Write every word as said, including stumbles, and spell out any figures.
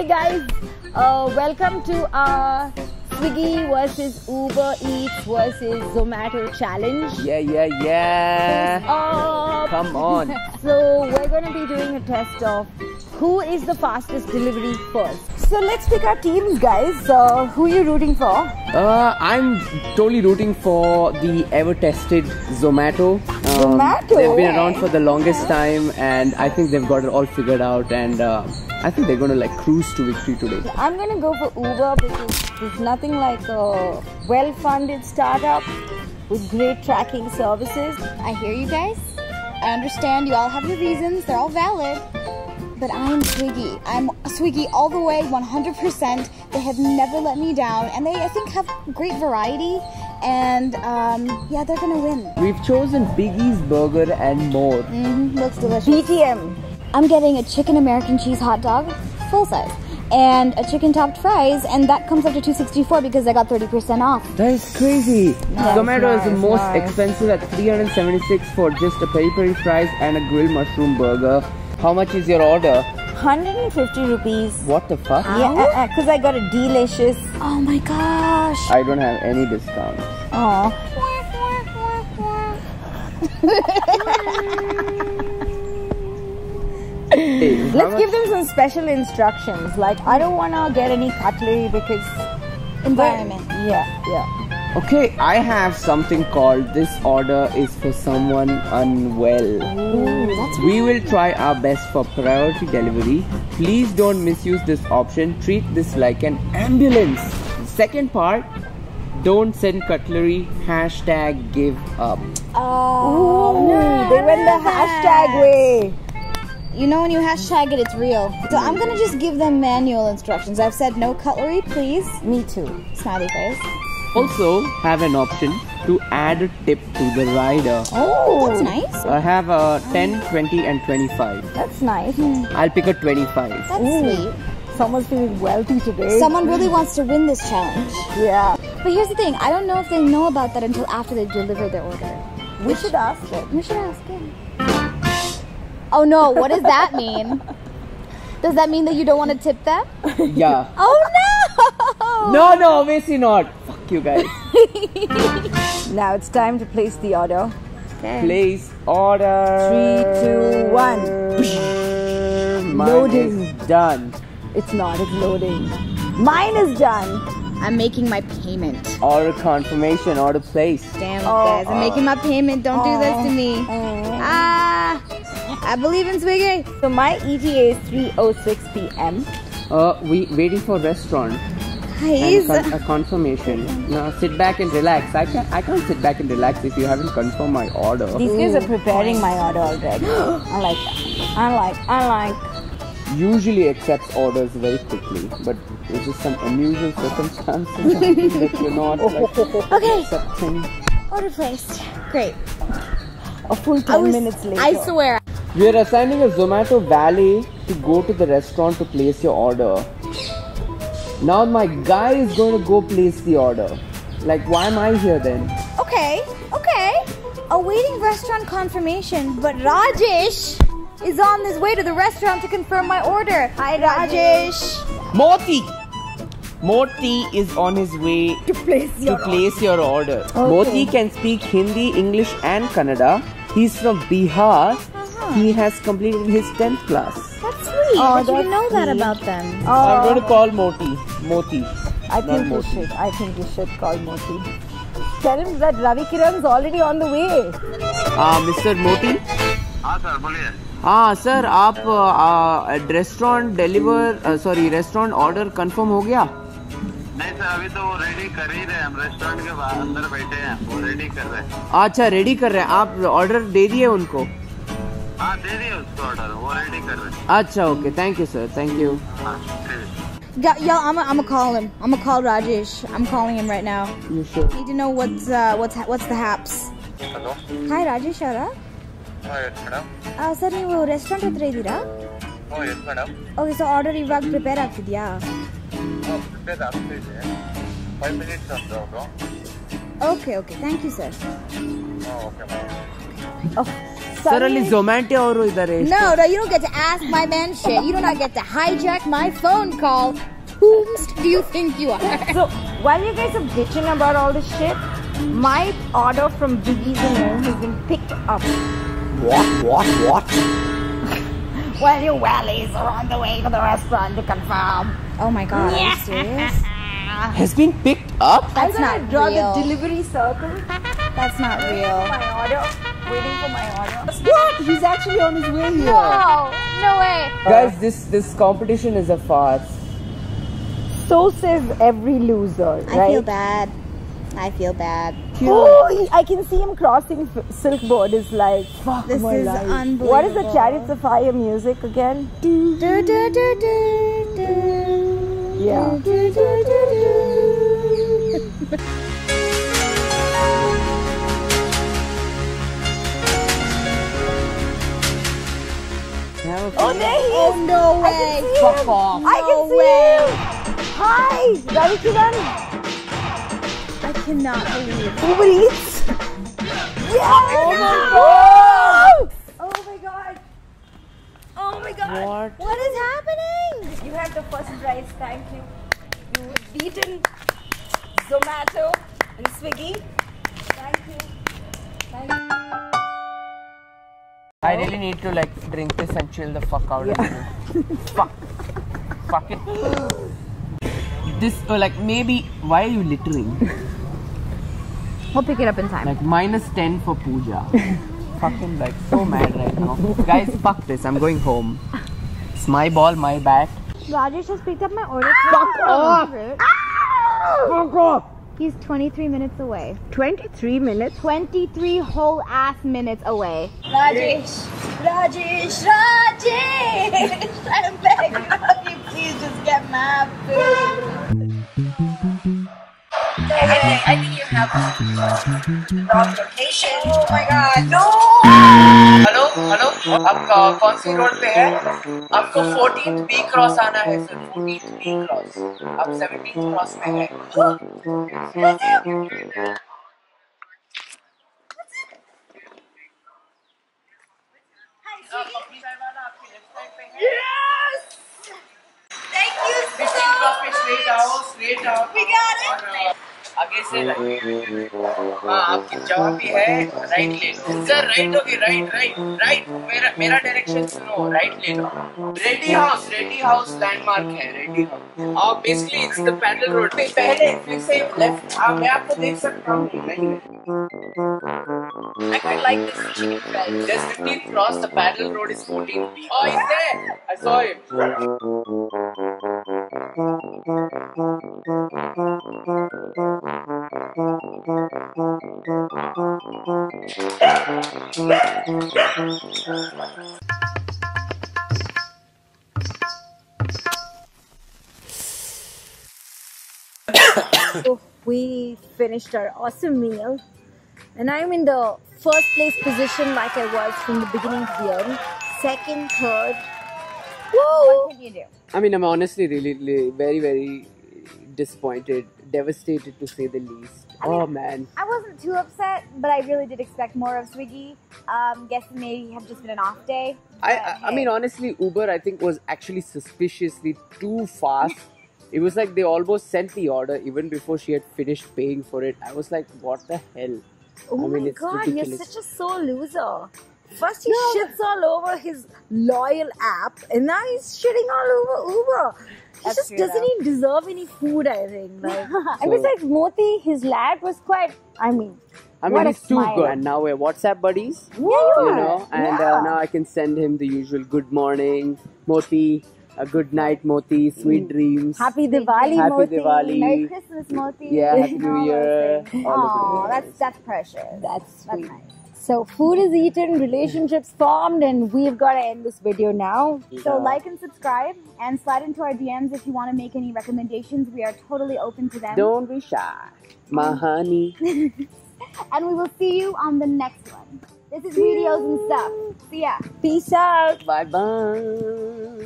Hey guys, uh, welcome to our Swiggy versus Uber Eats versus Zomato challenge. Yeah, yeah, yeah. Oh, come on. So we're going to be doing a test of who is the fastest delivery first. So let's pick our teams, guys. Uh, who are you rooting for? Uh, I'm totally rooting for the ever-tested Zomato. Um, Zomato? They've been around for the longest time and I think they've got it all figured out, and uh, I think they're going to like cruise to victory today. I'm going to go for Uber because there's nothing like a well-funded startup with great tracking services. I hear you guys. I understand you all have your reasons. They're all valid. But I'm Swiggy. I'm Swiggy all the way, one hundred percent. They have never let me down, and they, I think, have great variety. And um, yeah, they're gonna win. We've chosen Biggie's Burger and More. Mm-hmm. Looks delicious. B T M. I'm getting a chicken American cheese hot dog, full size, and a chicken topped fries, and that comes up to two sixty-four because I got thirty percent off. That is crazy. Nice. Zomato is the most nice. expensive at three hundred seventy-six for just a peri peri fries and a grilled mushroom burger. How much is your order? one hundred fifty rupees. What the fuck? How? Yeah, because uh, uh, I got a delicious. Oh my gosh. I don't have any discounts. Oh. Hey, let's give them some special instructions. Like, I don't want to get any cutlery because environment. Yeah, yeah. Okay, I have something called this order is for someone unwell. Ooh, that's we will try our best for priority delivery. Please don't misuse this option. Treat this like an ambulance. Second part, don't send cutlery. Hashtag give up. Oh, Ooh, no, they went the hashtag way. You know, when you hashtag it, it's real. So I'm gonna just give them manual instructions. I've said no cutlery, please. Me too. Smiley face. Also, have an option to add a tip to the rider. Oh, that's nice. I have a ten, twenty and twenty-five. That's nice. I'll pick a twenty-five. That's Ooh. sweet. Someone's feeling wealthy today. Someone really wants to win this challenge. Yeah. But here's the thing. I don't know if they know about that until after they deliver their order. We Which, should ask it. We should ask him. Oh no, what does that mean? Does that mean that you don't want to tip them? Yeah. Oh no! No, no, obviously not. Fuck you guys. Now it's time to place the order. Okay. Place order. three, two, one. Mine loading. Is done. It's not, it's loading. Mine is done. I'm making my payment. Order confirmation, order placed. Damn it, oh, guys, I'm uh, making my payment. Don't uh, do this to me. Uh, ah! I believe in Swiggy. So my E T A is three oh six p m Uh, we waiting for restaurant. Nice. And a confirmation. Now sit back and relax. I can't, I can't sit back and relax if you haven't confirmed my order. These guys are preparing my order already. I like that. I like, I like. Usually accepts orders very quickly, but it's just some unusual circumstances that you're not like, okay. accepting. Order placed. Great. A full ten was, minutes later. I swear. You're assigning a Zomato valet to go to the restaurant to place your order. Now my guy is going to go place the order. Like, why am I here then? Okay, okay. Awaiting restaurant confirmation, but Rajesh is on his way to the restaurant to confirm my order. Hi, Rajesh. Moti. Moti is on his way to place your, to place your order. Okay. Moti can speak Hindi, English and Kannada. He's from Bihar. Uh-huh. He has completed his tenth class. That's sweet. Oh, I didn't know that about them. Oh. I'm going to call Moti. Moti. I think Moti. you should. I think you should call Moti. Tell him that Ravi Kiran is already on the way. Ah, uh, Mister Moti. Ah, sir, please. हाँ sir आप restaurant deliver sorry restaurant order confirm हो गया नहीं sir अभी तो वो ready कर ही रहे हैं हम रेस्टोरेंट के बाहर अंदर बैठे हैं वो रेडी कर रहे हैं अच्छा रेडी कर रहे हैं आप ऑर्डर दे दिए उनको हाँ दे दिए उसको ऑर्डर वो रेडी कर रहे हैं अच्छा okay thank you sir thank you Yeah, yo, I'm gonna call him. I'm gonna call Rajesh. I'm calling him right now. You sure? Need to know what's uh, what's what's the haps. Hello. Hi, Rajesh Shahra. Oh, yes, madam. Ah, sir, you are restaurant at Oh, yes, madam. Okay, so order you work prepare after yeah. Oh, prepare after Five minutes on the Okay, okay. Thank you, sir. Oh, okay, madam. Oh, Sir, only Zomato auru idare. No, no, you don't get to ask my man shit. You do not get to hijack my phone call. Whomst do you think you are? So, while you guys are bitching about all this shit, my order from Biggie's and more has been picked up. What? What? What? Well, your wellies are on the way to the restaurant to confirm. Oh my god, yeah. Are you serious? Has been picked up? That's not real. I draw the delivery circle. That's not real. My order. Waiting for my order. What? He's actually on his way here. No, no way. Guys, this this competition is a farce. So says every loser, right? I feel bad. I feel bad. Oh, he, I can see him crossing silk board. Is like, fuck this my is life. Unbelievable. What is the Chariots of Fire music again? Do, do, do, do, do, do. Yeah. Do, do, do, do, do. Oh, there he is. Oh, no way. Fuck off. I can see him. Hi, Ravi Kiran. I cannot believe it. Uber Eats? Yes! Oh my god! Oh my god! Oh my god! What? What is happening? You have the first prize, thank you. You have beaten Zomato and Swiggy. Thank you. Thank you. I really need to like drink this and chill the fuck out yeah. of you. Fuck. Fuck it. This, or like maybe, why are you littering? We'll pick it up in time. Like minus ten for Pooja. Fucking like so mad right now. Guys, fuck this. I'm going home. It's my ball, my bat. Rajesh has picked up my order. Fuck off! Fuck off! He's twenty-three minutes away. twenty-three minutes? twenty-three whole ass minutes away. Rajesh! Rajesh! Rajesh! I'm begging you, please just get my food. Okay, I think you have the wrong location. Oh my god, no! Hello, hello. आपका कौन सी road पे है? आपको fourteenth B cross आना है sir. fourteenth B cross. आप seventeenth cross में हैं. Yes! Thank you so much. fifteenth cross पे straight आओ, straight आओ. We got it. आगे से हाँ आपकी जवाब भी है राइट ले लो सर राइट होगी राइट राइट राइट मेरा मेरा डायरेक्शन सुनो राइट ले लो ready house ready house landmark है रेडी हाउस और basically it's the paddle road पे पहले फिर से लेफ्ट आप मैं आपको देख सकता हूँ नहीं I quite like this chicken fry there's fifteenth cross the paddle road is fourteenth oh he's there I saw him So we finished our awesome meal and I'm in the first place position like I was from the beginning to the end. Second, third. Whoa! What did you do? I mean, I'm honestly really, really very, very disappointed, devastated to say the least. I mean, oh man. I wasn't too upset, but I really did expect more of Swiggy. Um, guess maybe have just been an off day. I, I, hey. I mean, honestly, Uber I think was actually suspiciously too fast. It was like they almost sent the order even before she had finished paying for it. I was like, what the hell? Oh I mean, my god, ridiculous. You're such a sore loser. First he no. shits all over his loyal app, and now he's shitting all over Uber. He That's just doesn't even deserve any food, I think. Like, and besides, Moti, his lad was quite. I mean, I mean, what he's a too smile. Good. And now we're WhatsApp buddies. Yeah, you, you are. Know, and yeah. uh, now I can send him the usual good morning, Moti, a good night, Moti, sweet mm. dreams, happy Diwali, happy Moti, Diwali. Merry Christmas, Moti. Yeah, Happy New Year. Oh, that's that's precious. That's sweet. That's nice. So food is eaten, relationships formed, and we've got to end this video now. Yeah. So like and subscribe and slide into our D Ms if you want to make any recommendations. We are totally open to them. Don't be shy, my honey. And we will see you on the next one. This is videos and stuff. See ya. Peace out. Bye-bye.